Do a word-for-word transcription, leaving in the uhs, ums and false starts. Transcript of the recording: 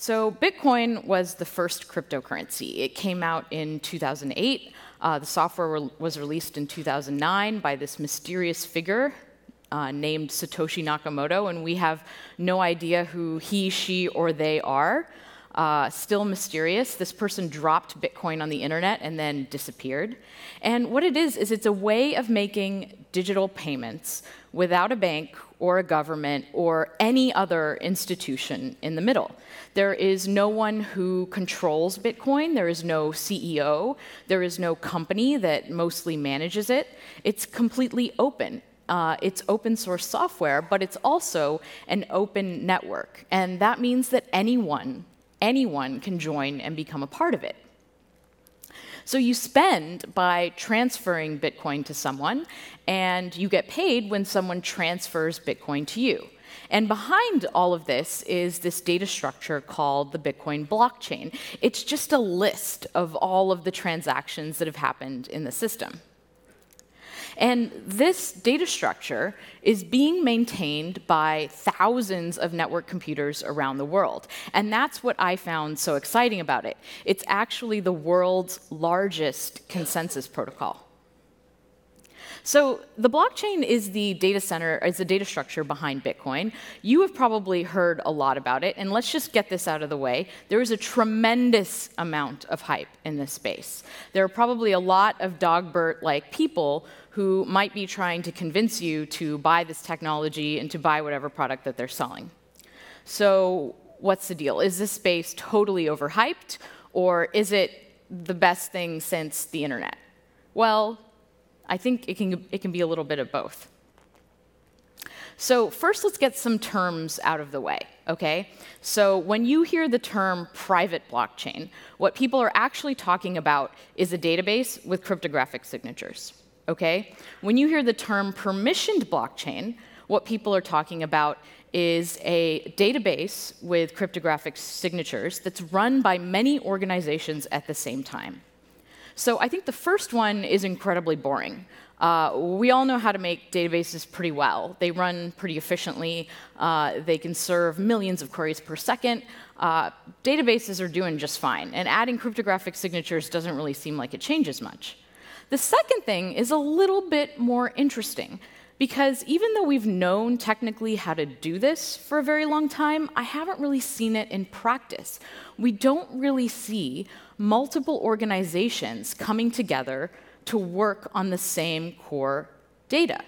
So Bitcoin was the first cryptocurrency. It came out in two thousand eight. Uh, the software re- was released in two thousand nine by this mysterious figure uh, named Satoshi Nakamoto, and we have no idea who he, she, or they are. Uh, still mysterious. This person dropped Bitcoin on the internet and then disappeared. And what it is, is it's a way of making digital payments without a bank or a government or any other institution in the middle. There is no one who controls Bitcoin. There is no C E O. There is no company that mostly manages it. It's completely open. Uh, it's open source software, but it's also an open network. And that means that anyone Anyone can join and become a part of it. So you spend by transferring Bitcoin to someone, and you get paid when someone transfers Bitcoin to you. And behind all of this is this data structure called the Bitcoin blockchain. It's just a list of all of the transactions that have happened in the system. And this data structure is being maintained by thousands of network computers around the world. And that's what I found so exciting about it. It's actually the world's largest consensus protocol. So the blockchain is the data center, is the data structure behind Bitcoin. You have probably heard a lot about it, and let's just get this out of the way. There is a tremendous amount of hype in this space. There are probably a lot of Dogbert-like people who might be trying to convince you to buy this technology and to buy whatever product that they're selling. So what's the deal? Is this space totally overhyped, or is it the best thing since the internet? Well, I think it can, it can be a little bit of both. So first, let's get some terms out of the way, okay? So when you hear the term private blockchain, what people are actually talking about is a database with cryptographic signatures, okay? When you hear the term permissioned blockchain, what people are talking about is a database with cryptographic signatures that's run by many organizations at the same time. So I think the first one is incredibly boring. Uh, we all know how to make databases pretty well. They run pretty efficiently. Uh, they can serve millions of queries per second. Uh, databases are doing just fine. And adding cryptographic signatures doesn't really seem like it changes much. The second thing is a little bit more interesting, because even though we've known technically how to do this for a very long time, I haven't really seen it in practice. We don't really see multiple organizations coming together to work on the same core data.